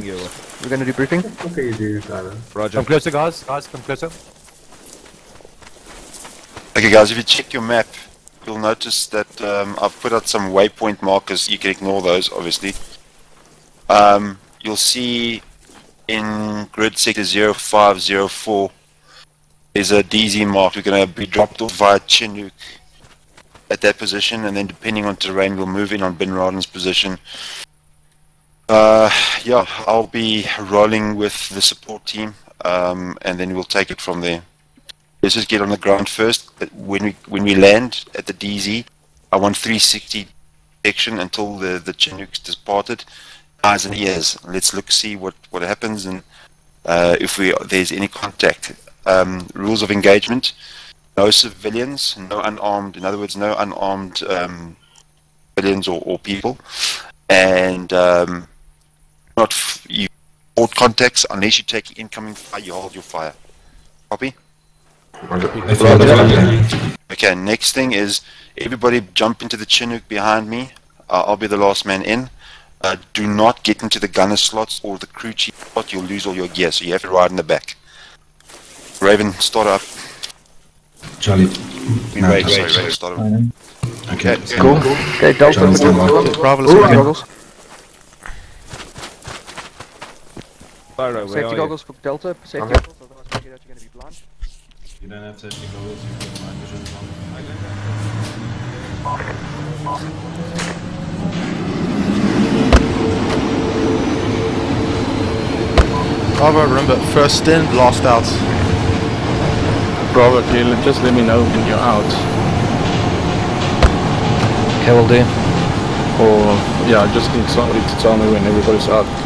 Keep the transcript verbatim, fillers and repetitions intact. briefing. We're gonna do briefing. Okay, you do. Roger. Come closer, guys. Guys, come closer. Okay, guys, if you check your map, you'll notice that um, I've put out some waypoint markers. You can ignore those, obviously. Um, you'll see in grid sector zero five zero four is a D Z mark. We're going to be dropped off via Chinook at that position, and then depending on terrain, we'll move in on Ben Raden's position. Uh, yeah, I'll be rolling with the support team, um, and then we'll take it from there. Let's just get on the ground first. When we when we land at the D Z, I want three sixty action until the the Chinook's departed. Eyes and ears. Let's look, see what what happens, and uh, if we there's any contact. Um, rules of engagement: no civilians, no unarmed. In other words, no unarmed um, civilians or, or people, and um, not f you hold contacts unless you take incoming fire. You hold your fire. Copy. Okay, next thing is everybody jump into the Chinook behind me. Uh, I'll be the last man in. Uh, do not get into the gunner slots or the crew chief slot. You'll lose all your gear, so you have to ride in the back. Raven, start up. Charlie. No, wait, wait, wait, wait, start up. Okay, okay. Cool. cool. Okay, Delta, Bravo, let's goggles. Pyro, safety goggles for Delta, safety okay. goggles, otherwise you're going to be blind. You don't have safety goggles, you can blind vision. I don't know. Bravo, remember, first in, last out. Bravo, you just let me know when you're out. Okay, will do. Or, yeah, just need somebody to tell me when everybody's out.